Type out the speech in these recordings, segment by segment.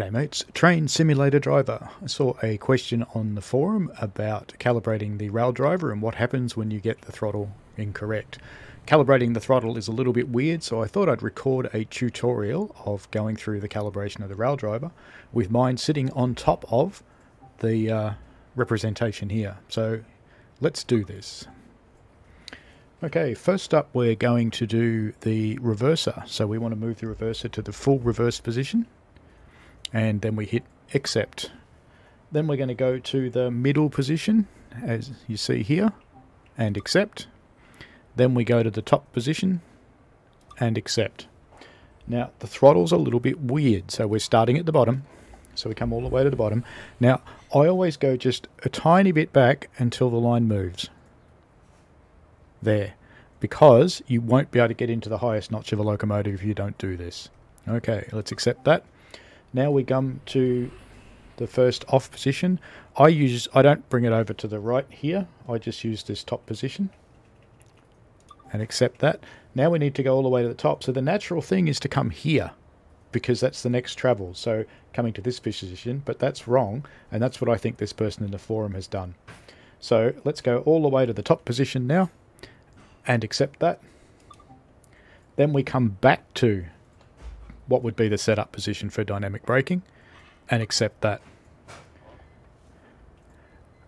G'day mates, Train Simulator Driver. I saw a question on the forum about calibrating the rail driver and what happens when you get the throttle incorrect. Calibrating the throttle is a little bit weird, so I thought I'd record a tutorial of going through the calibration of the rail driver with mine sitting on top of the representation here. So let's do this. Okay, first up we're going to do the reverser. So we want to move the reverser to the full reverse position. And then we hit accept. Then we're going to go to the middle position, as you see here, and accept. Then we go to the top position and accept. Now the throttle's a little bit weird, so we're starting at the bottom. So we come all the way to the bottom. Now I always go just a tiny bit back until the line moves. There. Because you won't be able to get into the highest notch of a locomotive if you don't do this. Okay, let's accept that. Now we come to the first off position. I don't bring it over to the right here. I just use this top position and accept that. Now we need to go all the way to the top. So the natural thing is to come here because that's the next travel. So coming to this fish position, but that's wrong. And that's what I think this person in the forum has done. So let's go all the way to the top position now and accept that. Then we come back to what would be the setup position for dynamic braking and accept that.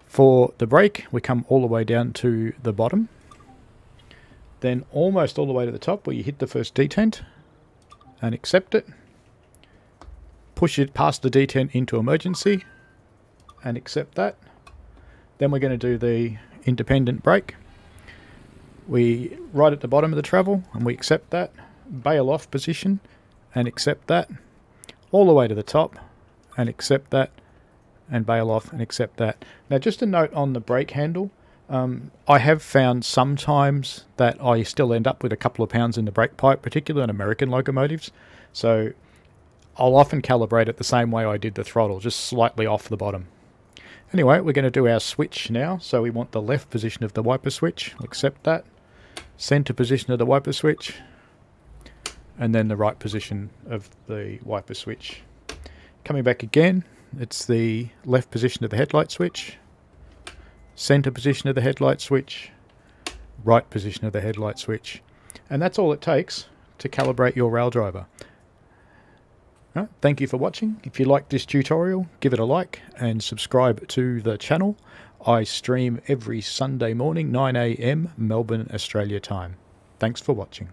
For the brake, we come all the way down to the bottom, then almost all the way to the top where you hit the first detent and accept it. Push it past the detent into emergency and accept that. Then we're going to do the independent brake. We right at the bottom of the travel and we accept that. Bail off position and accept that, all the way to the top and accept that, and bail off and accept that. Now just a note on the brake handle, I have found sometimes that I still end up with a couple of pounds in the brake pipe, particularly on American locomotives, so I'll often calibrate it the same way I did the throttle, just slightly off the bottom. Anyway, we're going to do our switch now, so we want the left position of the wiper switch, accept that, center position of the wiper switch, and then the right position of the wiper switch. Coming back again, it's the left position of the headlight switch, center position of the headlight switch, right position of the headlight switch. And that's all it takes to calibrate your rail driver. All right, thank you for watching. If you liked this tutorial, give it a like and subscribe to the channel. I stream every Sunday morning, 9 a.m. Melbourne, Australia time. Thanks for watching.